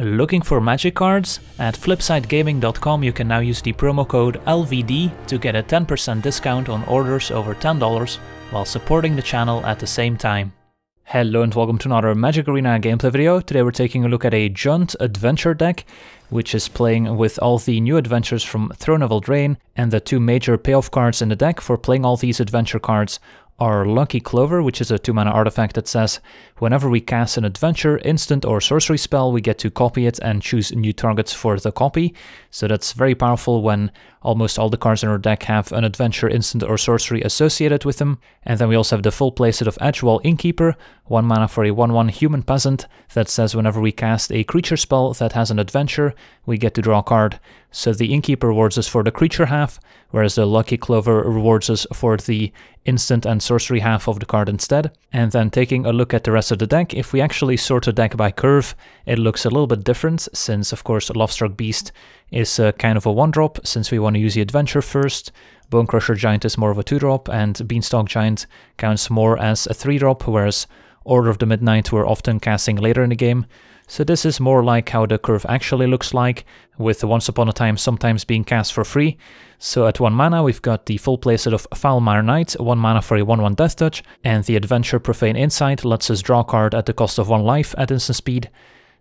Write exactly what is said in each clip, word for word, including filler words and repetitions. Looking for magic cards? At flipside gaming dot com you can now use the promo code L V D to get a ten percent discount on orders over ten dollars while supporting the channel at the same time. Hello and welcome to another Magic Arena gameplay video. Today we're taking a look at a Jund adventure deck, which is playing with all the new adventures from Throne of Eldraine, and the two major payoff cards in the deck for playing all these adventure cards are Lucky Clover, which is a two mana artifact that says whenever we cast an adventure, instant or sorcery spell, we get to copy it and choose new targets for the copy. So that's very powerful when almost all the cards in our deck have an adventure, instant or sorcery associated with them. And then we also have the full playset of Edgewall Innkeeper, one mana for a one one human peasant that says whenever we cast a creature spell that has an adventure, we get to draw a card. So the Innkeeper rewards us for the creature half, whereas the Lucky Clover rewards us for the instant and sorcery half of the card instead. And then taking a look at the rest of the deck, if we actually sort the deck by curve, it looks a little bit different, since of course Lovestruck Beast is a kind of a one drop, since we want to use the adventure first. Bonecrusher Giant is more of a two drop, and Beanstalk Giant counts more as a three drop, whereas Order of the Midnight we're often casting later in the game. So this is more like how the curve actually looks like, with Once Upon a Time sometimes being cast for free. So at one mana we've got the full playset of Foulmire Knight, one mana for a one one Death Touch, and the adventure Profane Insight lets us draw a card at the cost of one life at instant speed.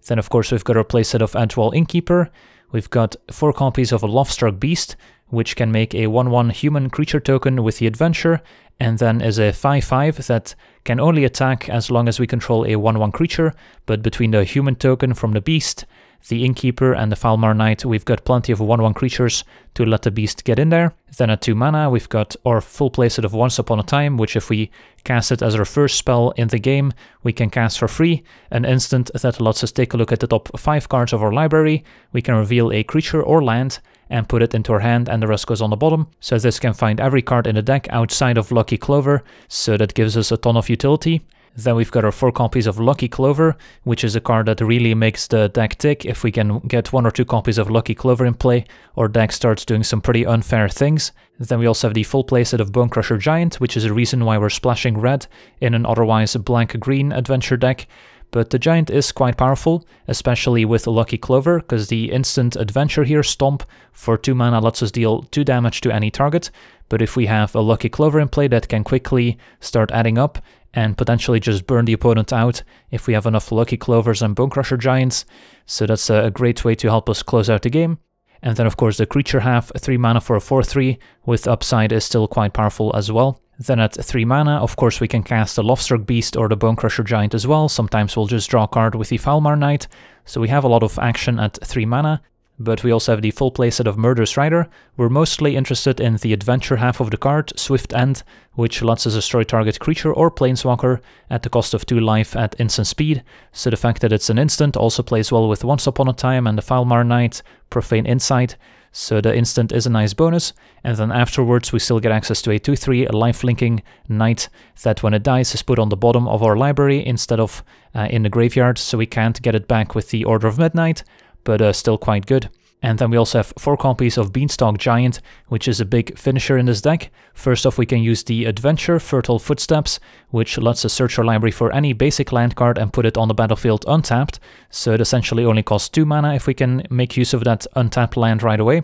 Then of course we've got our playset of Edgewall Innkeeper. We've got four copies of a Lovestruck Beast, which can make a one one human creature token with the adventure, and then is a five five that can only attack as long as we control a one one creature, but between the human token from the Beast, the Innkeeper and the Foulmire Knight, we've got plenty of one one creatures to let the Beast get in there. Then at two mana we've got our full playset of Once Upon a Time, which if we cast it as our first spell in the game, we can cast for free, an instant that lets us take a look at the top five cards of our library. We can reveal a creature or land and put it into our hand, and the rest goes on the bottom. So this can find every card in the deck outside of Lucky Clover, so that gives us a ton of utility. Then we've got our four copies of Lucky Clover, which is a card that really makes the deck tick. If we can get one or two copies of Lucky Clover in play, our deck starts doing some pretty unfair things. Then we also have the full playset of Bonecrusher Giant, which is a reason why we're splashing red in an otherwise blank-green adventure deck. But the Giant is quite powerful, especially with Lucky Clover, because the instant adventure here, Stomp, for two mana lets us deal two damage to any target. But if we have a Lucky Clover in play, that can quickly start adding up and potentially just burn the opponent out if we have enough Lucky Clovers and Bonecrusher Giants, so that's a great way to help us close out the game. And then of course the creature half, three mana for a four three, with upside, is still quite powerful as well. Then at three mana, of course we can cast the Lovestruck Beast or the Bonecrusher Giant as well. Sometimes we'll just draw a card with the Foulmire Knight, so we have a lot of action at three mana. But we also have the full playset of Murderous Rider. We're mostly interested in the adventure half of the card, Swift End, which lets us destroy target creature or planeswalker at the cost of two life at instant speed, so the fact that it's an instant also plays well with Once Upon a Time and the Foulmire Knight, Profane Insight, so the instant is a nice bonus. And then afterwards we still get access to a two three lifelinking knight that when it dies is put on the bottom of our library instead of uh, in the graveyard, so we can't get it back with the Order of Midnight, but uh, still quite good. And then we also have four copies of Beanstalk Giant, which is a big finisher in this deck. First off, we can use the adventure Fertile Footsteps, which lets us search our library for any basic land card and put it on the battlefield untapped, so it essentially only costs two mana if we can make use of that untapped land right away.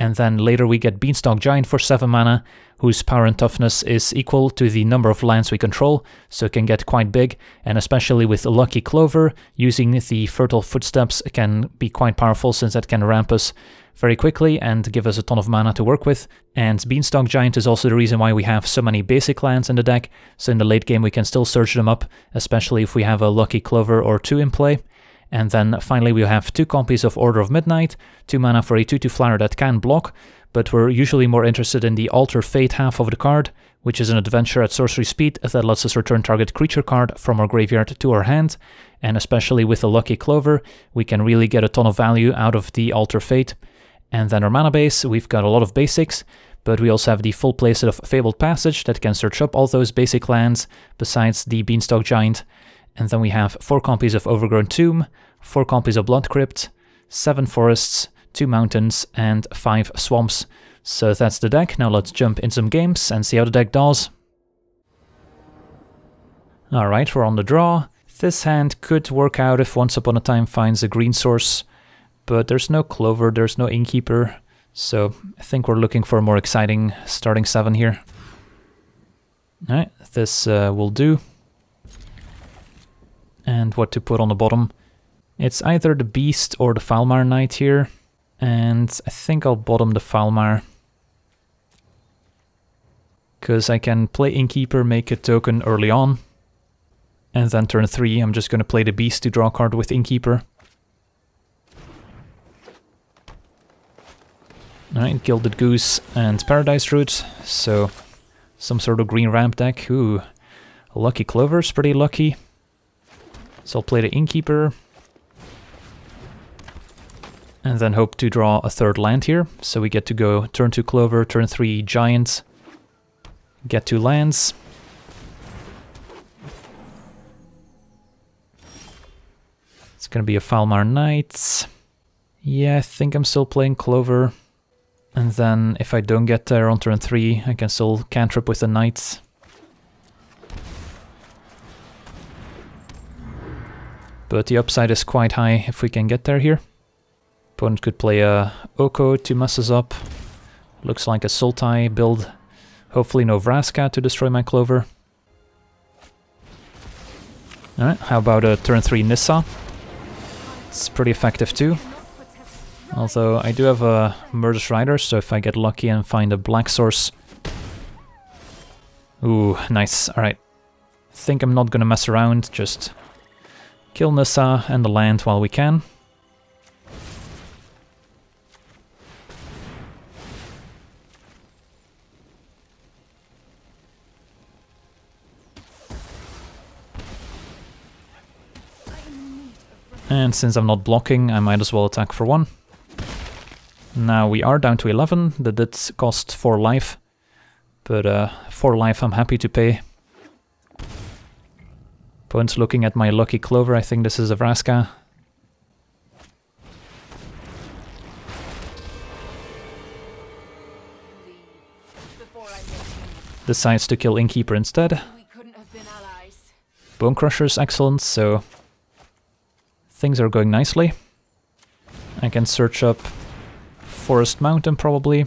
And then later we get Beanstalk Giant for seven mana, whose power and toughness is equal to the number of lands we control, so it can get quite big, and especially with Lucky Clover, using the Fertile Footsteps can be quite powerful, since that can ramp us very quickly and give us a ton of mana to work with. And Beanstalk Giant is also the reason why we have so many basic lands in the deck, so in the late game we can still search them up, especially if we have a Lucky Clover or two in play. And then finally we have two copies of Order of Midnight, two mana for a two two flyer that can block, but we're usually more interested in the Alter Fate half of the card, which is an adventure at sorcery speed that lets us return target creature card from our graveyard to our hand, and especially with the Lucky Clover, we can really get a ton of value out of the Alter Fate. And then our mana base, we've got a lot of basics, but we also have the full playset of Fabled Passage that can search up all those basic lands besides the Beanstalk Giant. And then we have four copies of Overgrown Tomb, four copies of Blood Crypt, seven forests, two mountains, and five swamps. So that's the deck. Now let's jump in some games and see how the deck does. Alright, we're on the draw. This hand could work out if Once Upon a Time finds a green source, but there's no Clover, there's no Innkeeper, so I think we're looking for a more exciting starting seven here. Alright, this uh, will do. And what to put on the bottom. It's either the Beast or the Foulmire Knight here, and I think I'll bottom the Foulmire. Because I can play Innkeeper, make a token early on, and then turn three I'm just going to play the Beast to draw a card with Innkeeper. Alright, Gilded Goose and Paradise Roots, so some sort of green ramp deck. Ooh, Lucky Clover's pretty lucky. So I'll play the Innkeeper, and then hope to draw a third land here, so we get to go turn two Clover, turn three Giant, get two lands. It's gonna be a Foulmire Knight. Yeah, I think I'm still playing Clover. And then if I don't get there on turn three, I can still cantrip with the Knight. But the upside is quite high if we can get there here. Opponent could play a Oko to mess us up. Looks like a Sultai build. Hopefully no Vraska to destroy my Clover. Alright, how about a turn three Nissa? It's pretty effective too. Although I do have a Murderous Rider, so if I get lucky and find a black source... Ooh, nice. Alright. I think I'm not gonna mess around, just kill Nissa and the land while we can. And since I'm not blocking, I might as well attack for one. Now we are down to eleven, that did cost four life, but uh, four life I'm happy to pay. Opponent's looking at my Lucky Clover, I think this is a Vraska. Decides to kill Innkeeper instead. Bonecrusher's excellent, so... Things are going nicely. I can search up Forest Mountain probably.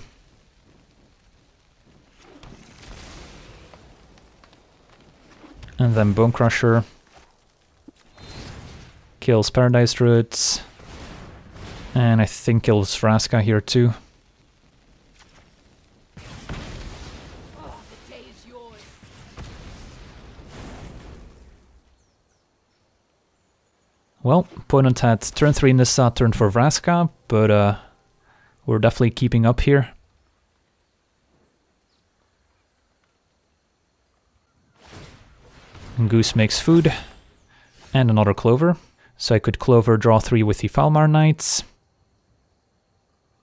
And then Bonecrusher kills Paradise Roots. And I think kills Vraska here too. Well, opponent had turn three Nissa, turn for Vraska, but uh, we're definitely keeping up here. And Goose makes food, and another Clover. So I could Clover draw three with the Foulmire Knights.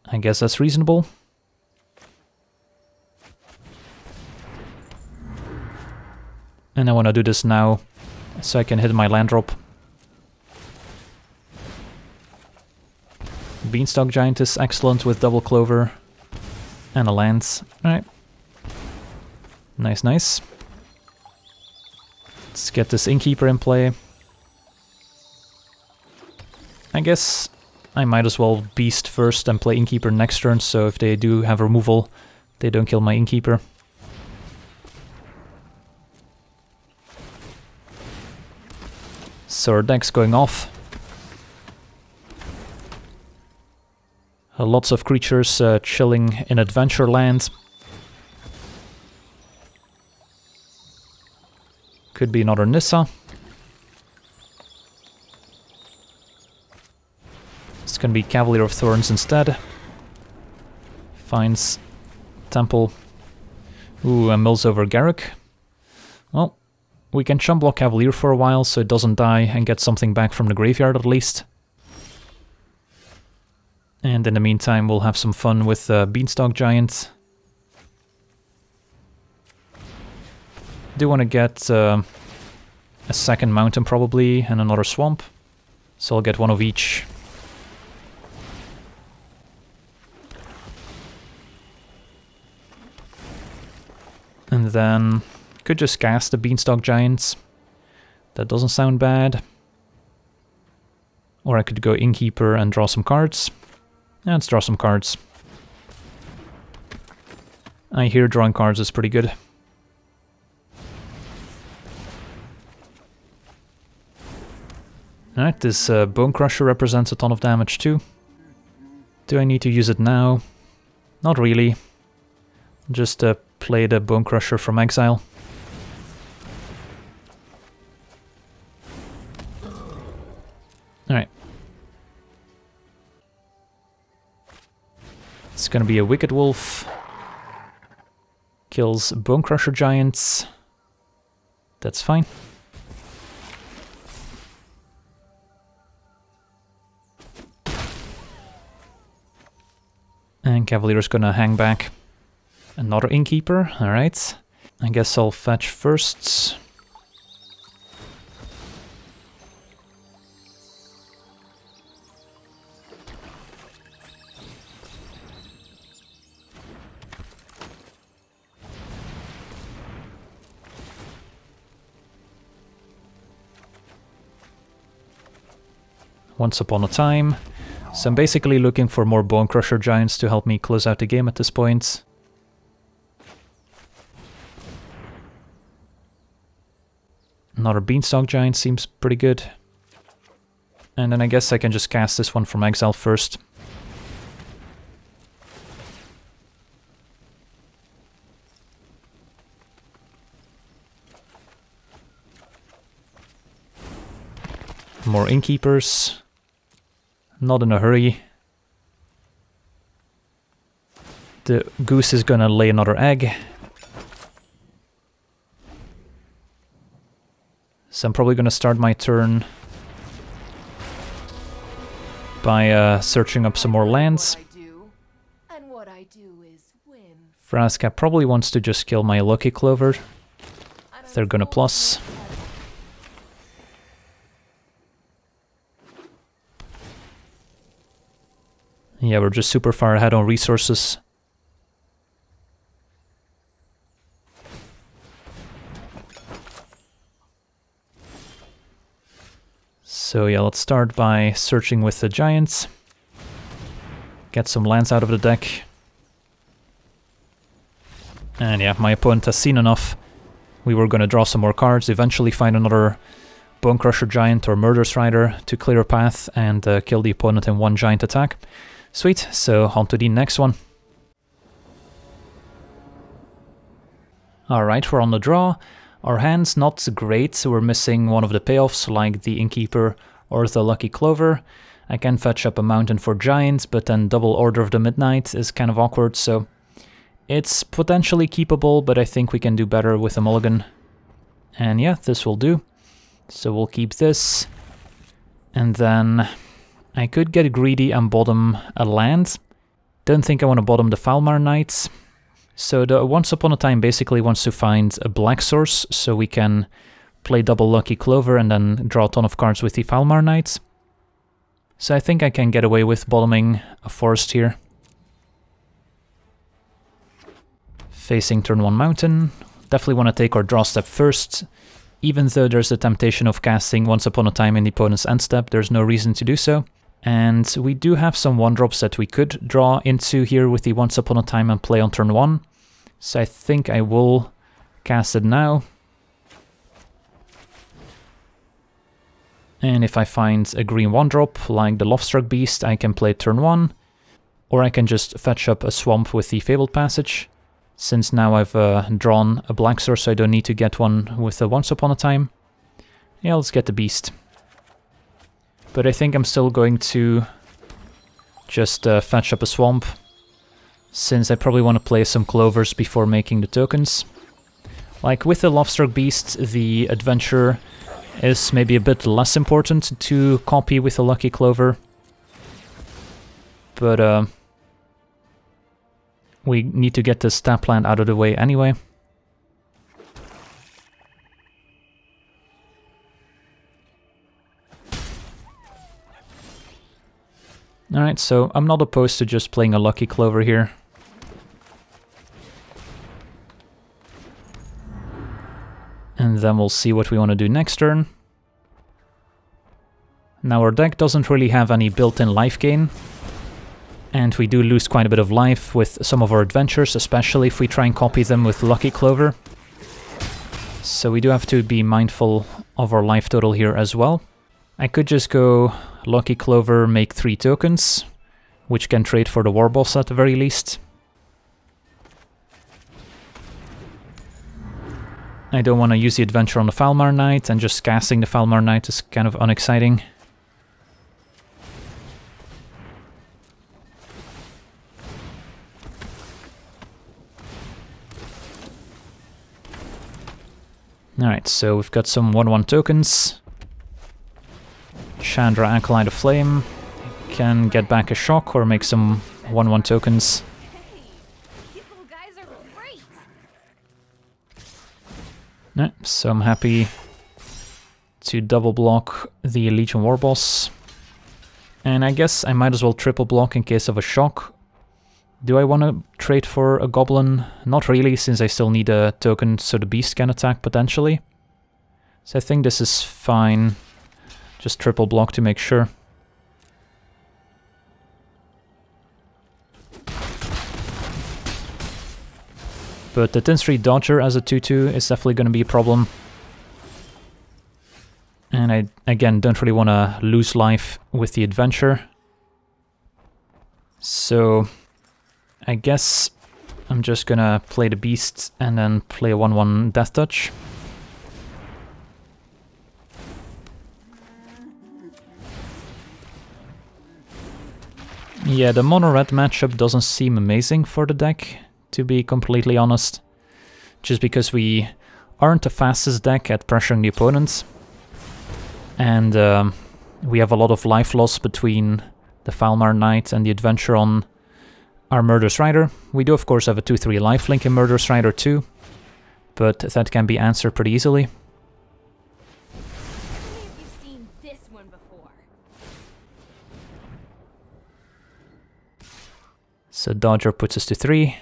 I guess that's reasonable. And I want to do this now, so I can hit my land drop. Beanstalk Giant is excellent with double Clover and a lance. Alright. Nice, nice. Let's get this Innkeeper in play. I guess I might as well Beast first and play Innkeeper next turn, so if they do have removal, they don't kill my Innkeeper. So our deck's going off. Uh, lots of creatures uh, chilling in Adventureland. Could be another Nissa. It's gonna be Cavalier of Thorns instead. Finds Temple. Ooh, and mills over Garruk. Well, we can chump block Cavalier for a while so it doesn't die and get something back from the graveyard at least. And in the meantime, we'll have some fun with uh, Beanstalk Giant. Do want to get uh, a second mountain probably, and another swamp. So I'll get one of each. And then could just cast the Beanstalk Giant. That doesn't sound bad. Or I could go Innkeeper and draw some cards. Yeah, let's draw some cards. I hear drawing cards is pretty good. Alright, this uh, Bonecrusher represents a ton of damage too. Do I need to use it now? Not really. Just uh, play the Bonecrusher from exile. Alright. It's gonna be a Wicked Wolf. Kills Bonecrusher Giants. That's fine. And Cavalier's gonna hang back. Another Innkeeper, alright. I guess I'll fetch firsts. Once Upon a Time. So I'm basically looking for more Bonecrusher Giants to help me close out the game at this point. Another Beanstalk Giant seems pretty good. And then I guess I can just cast this one from exile first. More Innkeepers. Not in a hurry. The goose is gonna lay another egg. So I'm probably gonna start my turn by uh, searching up some more lands. Vraska probably wants to just kill my Lucky Clover. They're gonna plus. Yeah, we're just super far ahead on resources. So yeah, let's start by searching with the giants. Get some lands out of the deck. And yeah, my opponent has seen enough. We were gonna draw some more cards, eventually find another Bonecrusher Giant or Murderous Rider to clear a path and uh, kill the opponent in one giant attack. Sweet, so on to the next one. Alright, we're on the draw. Our hand's not great, so we're missing one of the payoffs, like the Innkeeper or the Lucky Clover. I can fetch up a mountain for giants, but then double Order of the Midnight is kind of awkward, so it's potentially keepable, but I think we can do better with a mulligan. And yeah, this will do. So we'll keep this, and then I could get greedy and bottom a land. Don't think I want to bottom the Foulmire Knight. So the Once Upon a Time basically wants to find a black source, so we can play double Lucky Clover and then draw a ton of cards with the Foulmire Knight. So I think I can get away with bottoming a forest here. Facing turn one mountain. Definitely want to take our draw step first. Even though there's the temptation of casting Once Upon a Time in the opponent's end step, there's no reason to do so. And we do have some one-drops that we could draw into here with the Once Upon a Time and play on turn one. So I think I will cast it now. And if I find a green one-drop, like the Lovestruck Beast, I can play turn one. Or I can just fetch up a swamp with the Fabled Passage. Since now I've uh, drawn a black source, so I don't need to get one with a Once Upon a Time. Yeah, let's get the Beast. But I think I'm still going to just uh, fetch up a swamp, since I probably want to play some clovers before making the tokens. Like with the Lovestruck Beast, the adventure is maybe a bit less important to copy with a Lucky Clover. But uh, we need to get this tap land out of the way anyway. Alright, so I'm not opposed to just playing a Lucky Clover here. And then we'll see what we want to do next turn. Now our deck doesn't really have any built-in life gain, and we do lose quite a bit of life with some of our adventures, especially if we try and copy them with Lucky Clover. So we do have to be mindful of our life total here as well. I could just go Lucky Clover, make three tokens, which can trade for the War Boss at the very least. I don't want to use the adventure on the Foulmire Knight, and just casting the Foulmire Knight is kind of unexciting. Alright, so we've got some one one tokens. Chandra, Acolyte of Flame. Can get back a shock or make some one one tokens. So I'm happy to double block the Legion War Boss. And I guess I might as well triple block in case of a shock. Do I want to trade for a Goblin? Not really, since I still need a token so the Beast can attack potentially. So I think this is fine. Just triple block to make sure. But the ten three Dodger as a two two is definitely going to be a problem. And I, again, don't really want to lose life with the adventure. So I guess I'm just going to play the Beast and then play a one one Death Touch. Yeah, the mono-red matchup doesn't seem amazing for the deck, to be completely honest, just because we aren't the fastest deck at pressuring the opponent, and um, we have a lot of life loss between the Foulmire Knight and the adventure on our Murderous Rider. We do of course have a two three lifelink in Murderous Rider too, but that can be answered pretty easily. So Dodger puts us to three.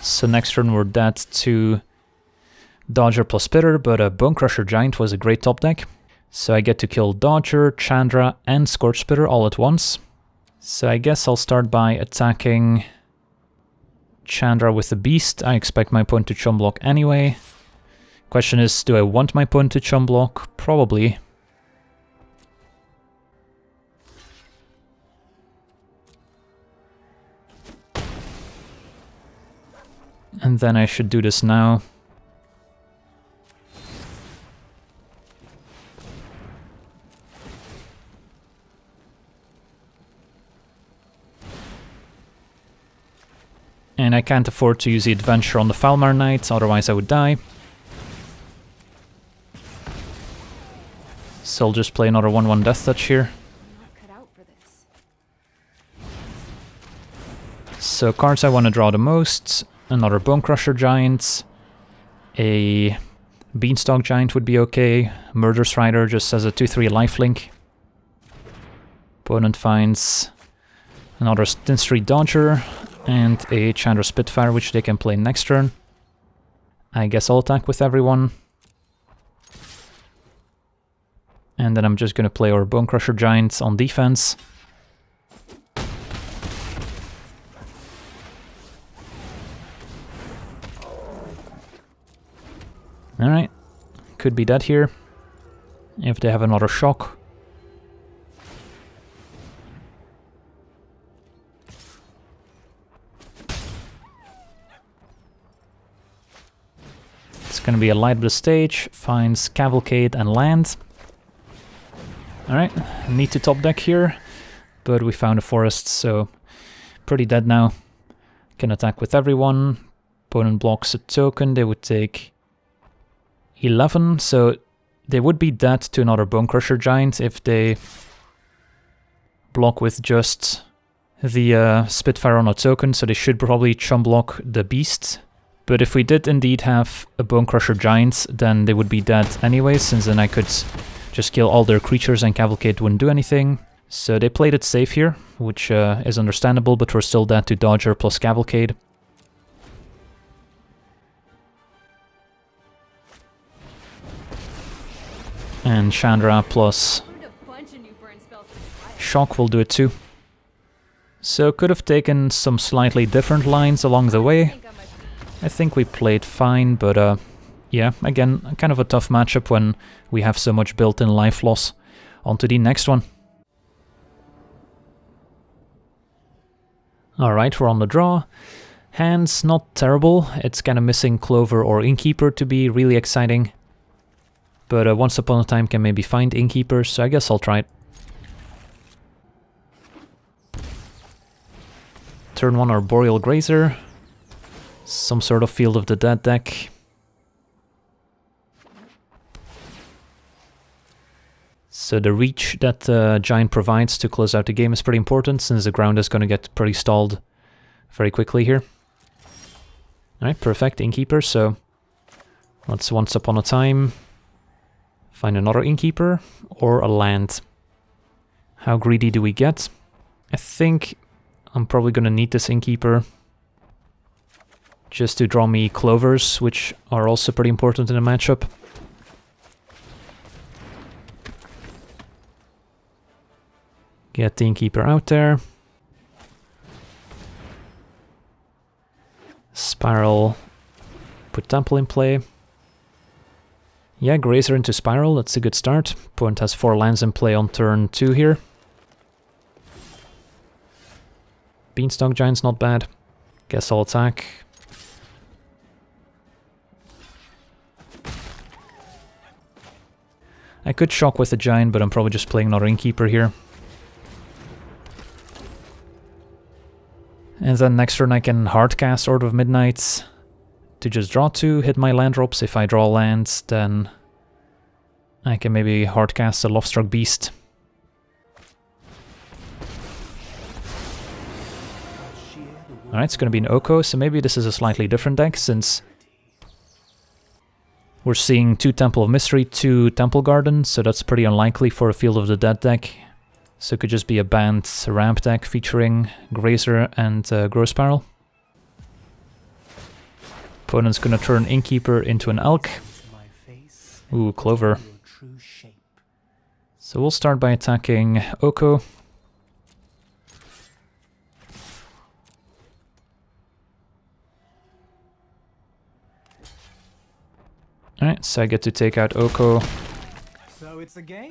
So next turn we're dead to Dodger plus Pitter, but a Bonecrusher Giant was a great top deck. So I get to kill Dodger, Chandra and Scorch Pitter all at once. So I guess I'll start by attacking Chandra with the Beast. I expect my opponent to chum block anyway. Question is, do I want my opponent to chum block? Probably. And then I should do this now. And I can't afford to use the adventure on the Foulmire Knight, otherwise I would die. So I'll just play another one one Death Touch here. So cards I want to draw the most. Another Bonecrusher Giant, a Beanstalk Giant would be okay, Murderous Rider just has a two three lifelink. Opponent finds another ten three Dodger and a Chandra Spitfire, which they can play next turn. I guess I'll attack with everyone. And then I'm just going to play our Bonecrusher Giant on defense. Alright, could be dead here, if they have another shock. It's gonna be a light blue stage, finds Cavalcade and land. Alright, need to top deck here, but we found a forest, so pretty dead now. Can attack with everyone, opponent blocks a token, they would take eleven, so they would be dead to another Bonecrusher Giant if they block with just the uh, Spitfire on a token, so they should probably chum block the Beast. But if we did indeed have a Bonecrusher Giant, then they would be dead anyway, since then I could just kill all their creatures and Cavalcade wouldn't do anything. So they played it safe here, which uh, is understandable, but we're still dead to Dodger plus Cavalcade. And Chandra plus Shock will do it too. So could have taken some slightly different lines along the way. I think we played fine, but uh, yeah, again, kind of a tough matchup when we have so much built-in life loss. On to the next one. Alright, we're on the draw. Hand's not terrible, it's kind of missing Clover or Innkeeper to be really exciting. But uh, Once Upon a Time can maybe find Innkeeper, so I guess I'll try it. Turn one Arboreal Grazer. Some sort of Field of the Dead deck. So the reach that uh, Giant provides to close out the game is pretty important, since the ground is going to get pretty stalled very quickly here. Alright, perfect, Innkeeper, so let's Once Upon a Time find another Innkeeper or a land. How greedy do we get? I think I'm probably going to need this Innkeeper just to draw me Clovers, which are also pretty important in a matchup. Get the Innkeeper out there. Spiral, put Temple in play. Yeah, Grazer into Spiral, that's a good start. Opponent has four lands in play on turn two here. Beanstalk Giant's not bad. Guess I'll attack. I could shock with the Giant, but I'm probably just playing another Innkeeper here. And then next turn I can hardcast Order of Midnight to just draw two, hit my land drops. If I draw lands, then I can maybe hardcast a Lovestruck Beast. Alright, it's going to be an Oko, so maybe this is a slightly different deck, since we're seeing two Temple of Mystery, two Temple Garden, so that's pretty unlikely for a Field of the Dead deck. So it could just be a banned ramp deck featuring Grazer and uh, Grow Spiral. Opponent's going to turn Innkeeper into an Elk. Ooh, Clover. So we'll start by attacking Oko. Alright, so I get to take out Oko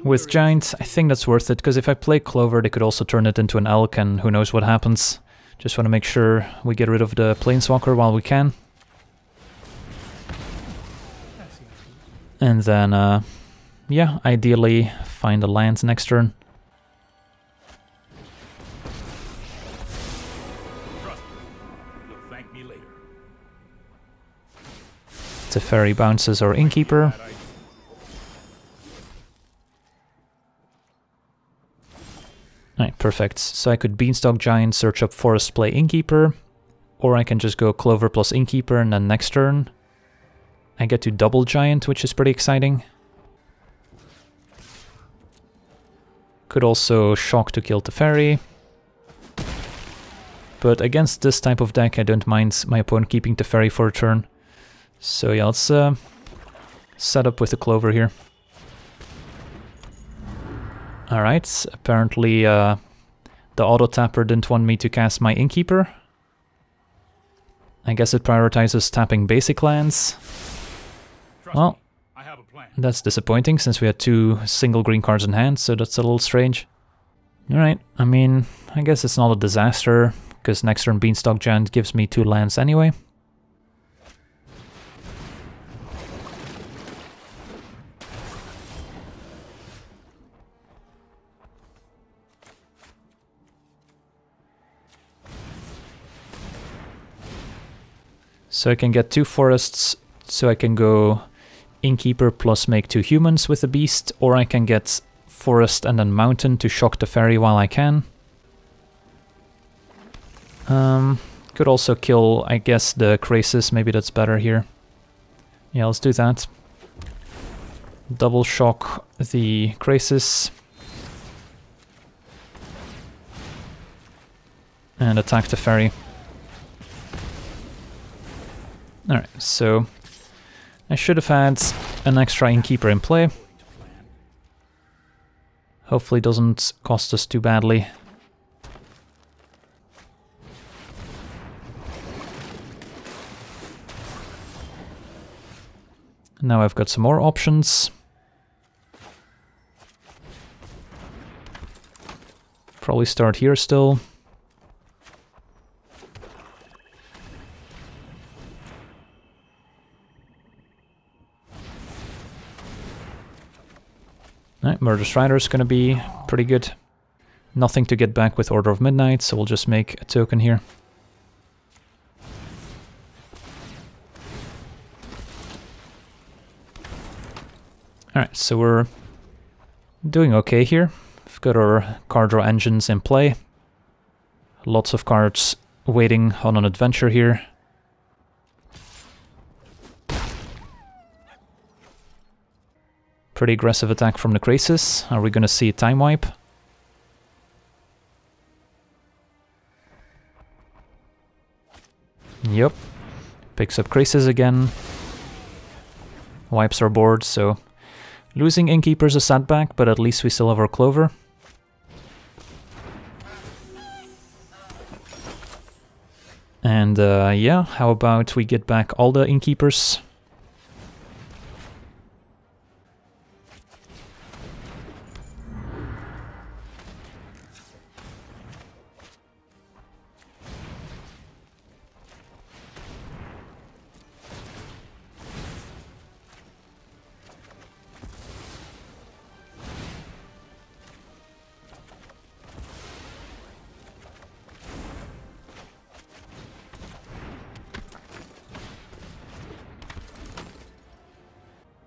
with Giant. I think that's worth it, because if I play Clover, they could also turn it into an Elk, and who knows what happens. Just want to make sure we get rid of the Planeswalker while we can. And then, uh, yeah, ideally find a land next turn. Teferi bounces our Innkeeper. Alright, perfect. So I could Beanstalk Giant, search up Forest, play Innkeeper, or I can just go Clover plus Innkeeper, and then next turn I get to double Giant, which is pretty exciting. Could also Shock to kill Teferi. But against this type of deck, I don't mind my opponent keeping Teferi for a turn. So yeah, let's uh, set up with the Clover here. Alright, apparently uh, the auto-tapper didn't want me to cast my Innkeeper. I guess it prioritizes tapping basic lands. Well, that's disappointing, since we had two single green cards in hand, so that's a little strange. Alright, I mean, I guess it's not a disaster, because next turn Beanstalk Giant gives me two lands anyway. So I can get two forests, so I can go Innkeeper plus make two humans with the beast, or I can get forest and then mountain to shock Teferi while I can. Um, could also kill, I guess, the Krasis, maybe that's better here. Yeah, let's do that. Double shock the Krasis. And attack Teferi. Alright, so I should have had an extra Innkeeper in play, Hopefully doesn't cost us too badly. Now I've got some more options. Probably start here still. Right, Murderous Rider is going to be pretty good. Nothing to get back with Order of Midnight, so we'll just make a token here. Alright, so we're doing okay here. We've got our card draw engines in play. Lots of cards waiting on an adventure here. Pretty aggressive attack from the Krasis. Are we going to see a time wipe? Yep. Picks up Krasis again. Wipes our board, so... Losing Innkeeper's a setback, but at least we still have our Clover. And uh, yeah, how about we get back all the Innkeepers?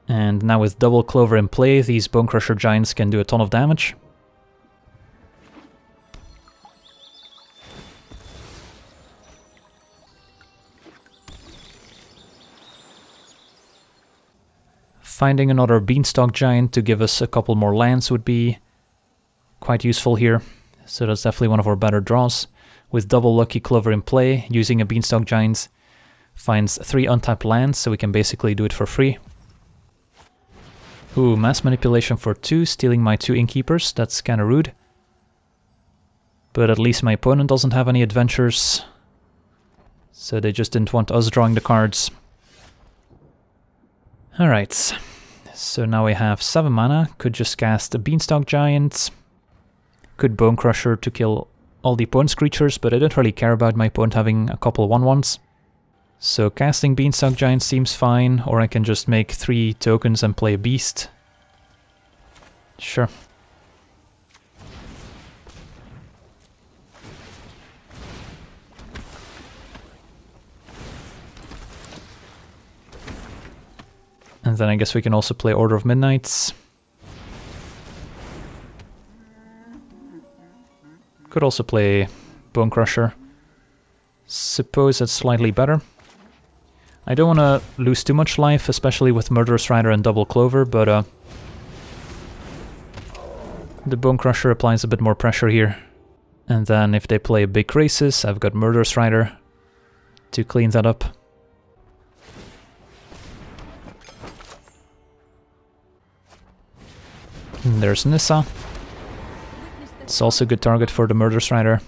And now with double Clover in play, these Bonecrusher Giants can do a ton of damage. Finding another Beanstalk Giant to give us a couple more lands would be quite useful here. So that's definitely one of our better draws. With double Lucky Clover in play, using a Beanstalk Giant finds three untapped lands, so we can basically do it for free. Ooh, Mass Manipulation for two, stealing my two Innkeepers, that's kinda rude. But at least my opponent doesn't have any adventures. So they just didn't want us drawing the cards. Alright, so now we have seven mana, could just cast a Beanstalk Giant. Could Bonecrusher to kill all the opponent's creatures, but I don't really care about my opponent having a couple one ones. So casting Beanstalk Giant seems fine, or I can just make three tokens and play a beast. Sure. And then I guess we can also play Order of Midnight. Could also play Bonecrusher. Suppose that's slightly better. I don't want to lose too much life, especially with Murderous Rider and double Clover, but uh, the Bonecrusher applies a bit more pressure here. And then if they play a big Krasis, I've got Murderous Rider to clean that up. And there's Nissa. It's also a good target for the Murderous Rider.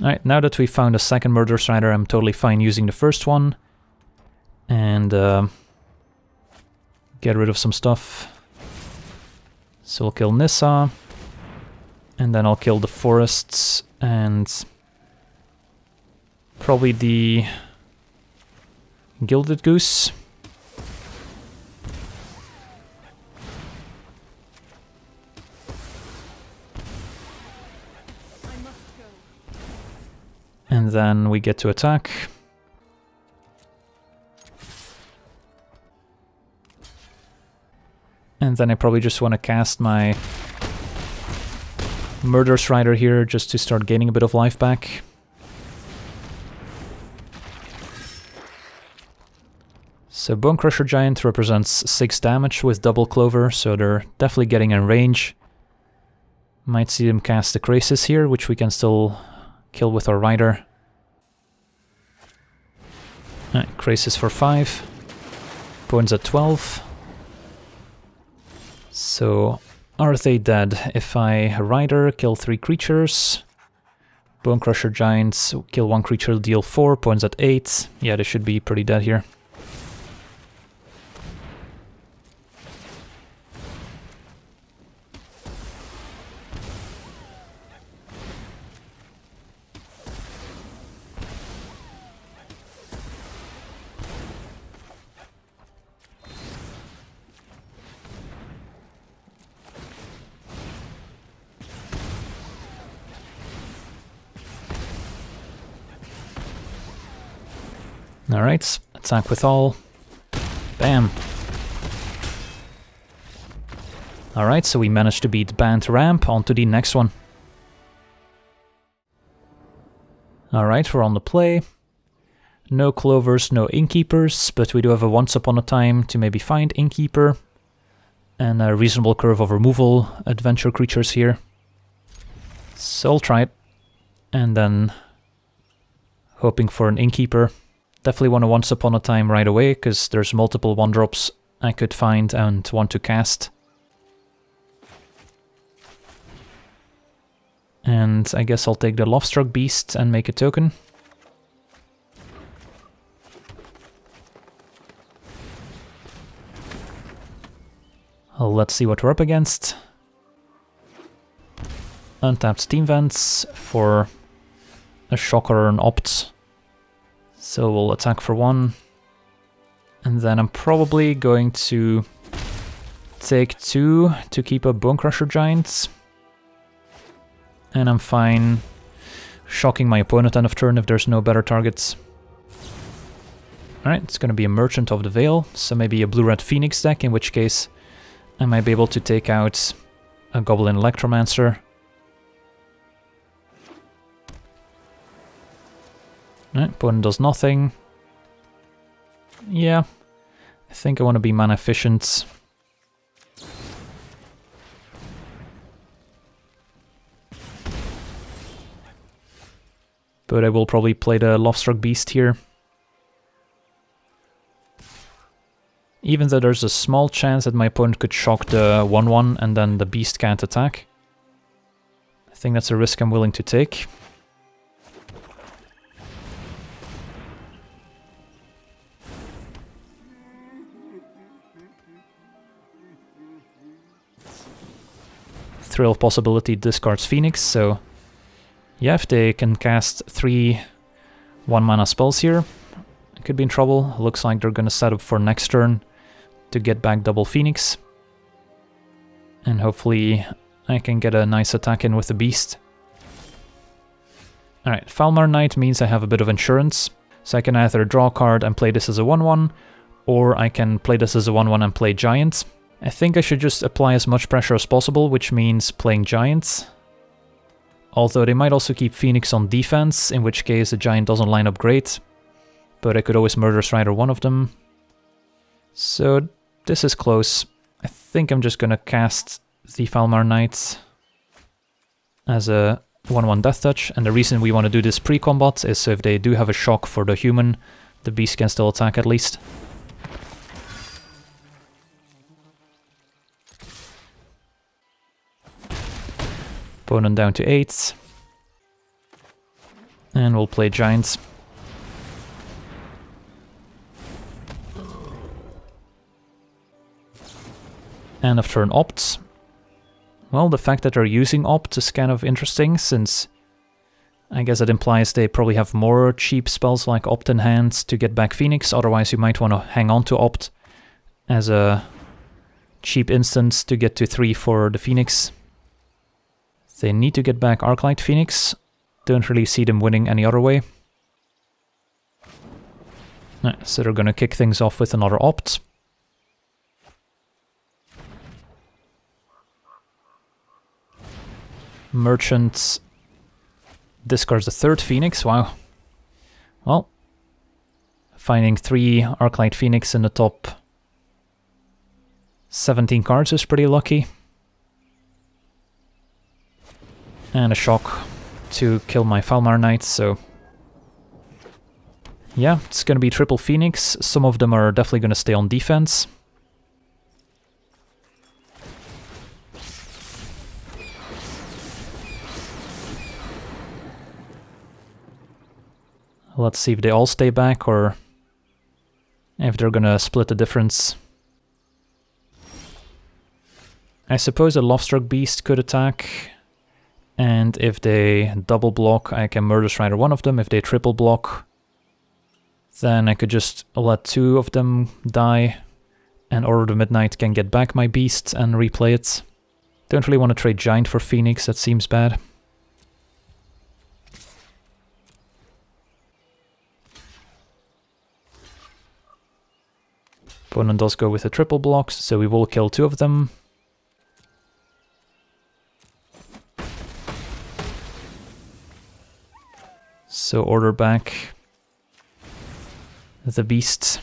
Alright, now that we found a second Murderous Rider, I'm totally fine using the first one. And uh, get rid of some stuff. So I'll kill Nissa. And then I'll kill the forests and probably the Gilded Goose. And then we get to attack. And then I probably just want to cast my Murderous Rider here just to start gaining a bit of life back. So Bonecrusher Giant represents six damage with double Clover, so they're definitely getting in range. Might see them cast the Krasis here, which we can still kill with our Rider. Alright, Krasis for five. Opponent's at twelve. So, are they dead? If I Rider, kill three creatures. Bonecrusher Giants, kill one creature, deal four, points at eight. Yeah, they should be pretty dead here. Alright, attack with all. Bam! Alright, so we managed to beat Banned Ramp. On to the next one. Alright, we're on the play. No Clovers, no Innkeepers, but we do have a Once Upon a Time to maybe find Innkeeper. And a reasonable curve of removal adventure creatures here. So I'll try it. And then hoping for an Innkeeper. Definitely want to Once Upon a Time right away, because there's multiple one-drops I could find and want to cast. And I guess I'll take the Lovestruck Beast and make a token. Well, let's see what we're up against. Untapped Steam Vents for a Shock or an Opt. So we'll attack for one, and then I'm probably going to take two to keep up Bonecrusher Giants. And I'm fine shocking my opponent end of turn if there's no better targets. Alright, it's going to be a Merchant of the Vale, so maybe a Blue-Red Phoenix deck, in which case I might be able to take out a Goblin Electromancer. Right, opponent does nothing. Yeah, I think I want to be mana efficient. But I will probably play the Lovestruck Beast here. Even though there's a small chance that my opponent could shock the one one and then the Beast can't attack. I think that's a risk I'm willing to take. Thrill of Possibility discards Phoenix, so yeah, if they can cast three one-mana spells here, it could be in trouble. Looks like they're gonna set up for next turn to get back double Phoenix. And hopefully I can get a nice attack in with the Beast. Alright, Foulmire Knight means I have a bit of insurance, so I can either draw a card and play this as a one one, or I can play this as a one one and play Giant. I think I should just apply as much pressure as possible, which means playing Giants. Although they might also keep Phoenix on defense, in which case the Giant doesn't line up great. But I could always Murderous Rider one of them. So this is close. I think I'm just gonna cast the Foulmire Knight as a one one Death Touch. And the reason we want to do this pre-combat is so if they do have a shock for the human, the Beast can still attack at least. Opponent down to eight, and we'll play Giants. End of turn Opts. Well, the fact that they're using Opt is kind of interesting, since I guess it implies they probably have more cheap spells like Opt in hand to get back Phoenix, otherwise you might want to hang on to Opt as a cheap instance to get to three for the Phoenix. They need to get back Arclight Phoenix. Don't really see them winning any other way. Right, so they're gonna kick things off with another Opt. Merchant discards the third Phoenix, wow. Well, finding three Arclight Phoenix in the top seventeen cards is pretty lucky. and a shock to kill my Foulmire Knight, so... yeah, it's gonna be triple Phoenix. Some of them are definitely gonna stay on defense. Let's see if they all stay back or if they're gonna split the difference. I suppose a Lovestruck Beast could attack, and if they double block I can Murderous Rider one of them. If they triple block then I could just let two of them die and Order of the Midnight can get back my beast and replay it. Don't really want to trade Giant for Phoenix, that seems bad. Opponent does go with a triple block, so we will kill two of them. So order back the beast.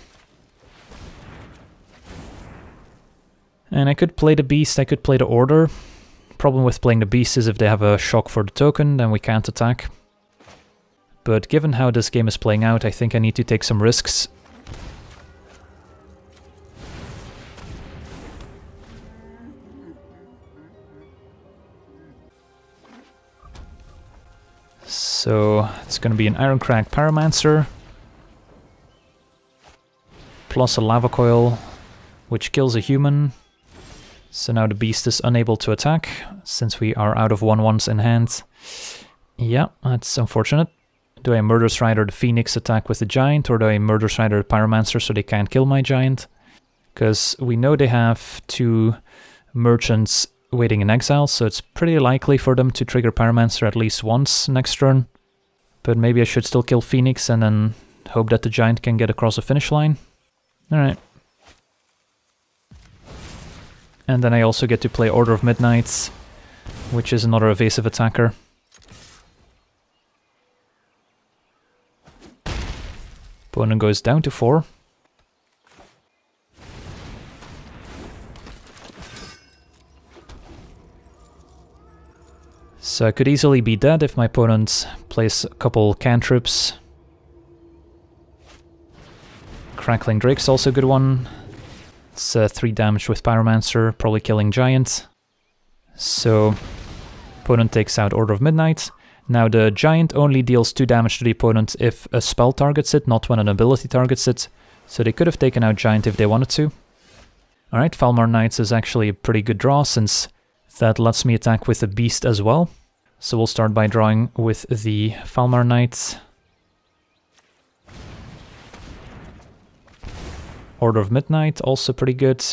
And I could play the beast, I could play the order. Problem with playing the beast is if they have a shock for the token, then we can't attack. But given how this game is playing out, I think I need to take some risks. So it's going to be an Ironcrag Pyromancer, plus a Lava Coil, which kills a human. So now the beast is unable to attack, since we are out of one ones in hand. Yeah, that's unfortunate. Do I Murderous Rider the Phoenix attack with the Giant, or do I Murderous Rider the Pyromancer so they can't kill my Giant? Because we know they have two Merchants waiting in exile, so it's pretty likely for them to trigger Pyromancer at least once next turn. But maybe I should still kill Phoenix and then hope that the Giant can get across the finish line. Alright. And then I also get to play Order of Midnight, which is another evasive attacker. Opponent goes down to four. So I could easily be dead if my opponent plays a couple cantrips. Crackling Drake's also a good one. It's uh, three damage with Pyromancer, probably killing Giant. So opponent takes out Order of Midnight. Now the Giant only deals two damage to the opponent if a spell targets it, not when an ability targets it. So they could have taken out Giant if they wanted to. Alright, Foulmire Knight is actually a pretty good draw since that lets me attack with the beast as well. So we'll start by drawing with the Foulmire Knight. Order of Midnight, also pretty good.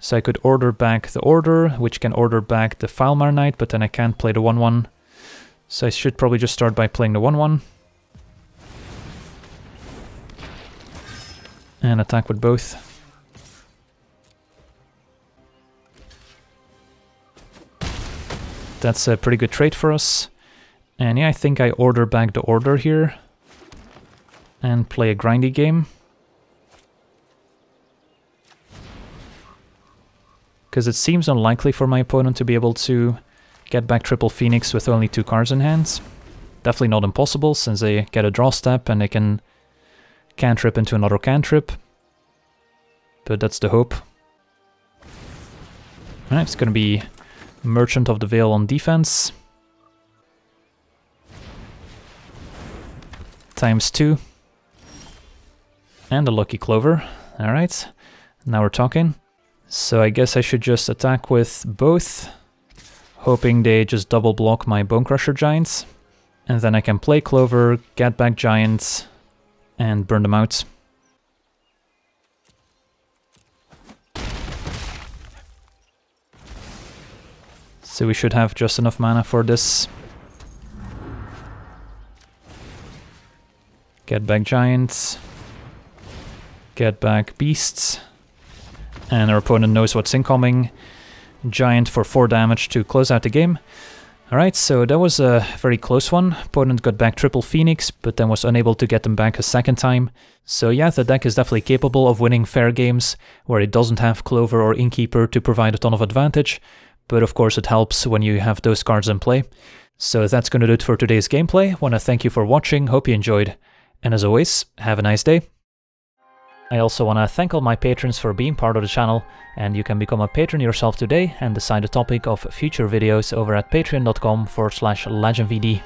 So I could order back the order, which can order back the Foulmire Knight, but then I can't play the one one. So I should probably just start by playing the one one. And attack with both. That's a pretty good trade for us. And yeah, I think I order back the order here and play a grindy game. Because it seems unlikely for my opponent to be able to get back triple Phoenix with only two cards in hand. Definitely not impossible since they get a draw step and they can cantrip into another cantrip. But that's the hope. Alright, it's gonna be Merchant of the Vale on defense. Times two. And a Lucky Clover. Alright, now we're talking. So I guess I should just attack with both, hoping they just double block my Bonecrusher Giants. And then I can play Clover, get back Giants, and burn them out. So we should have just enough mana for this. Get back Giants. Get back Beasts. And our opponent knows what's incoming. Giant for four damage to close out the game. Alright, so that was a very close one. Opponent got back triple Phoenix, but then was unable to get them back a second time. So yeah, the deck is definitely capable of winning fair games, where it doesn't have Clover or Innkeeper to provide a ton of advantage. But of course it helps when you have those cards in play. So that's going to do it for today's gameplay. Want to thank you for watching, hope you enjoyed, and as always, have a nice day. I also want to thank all my patrons for being part of the channel, and you can become a patron yourself today and decide the topic of future videos over at patreon dot com forward slash legendvd.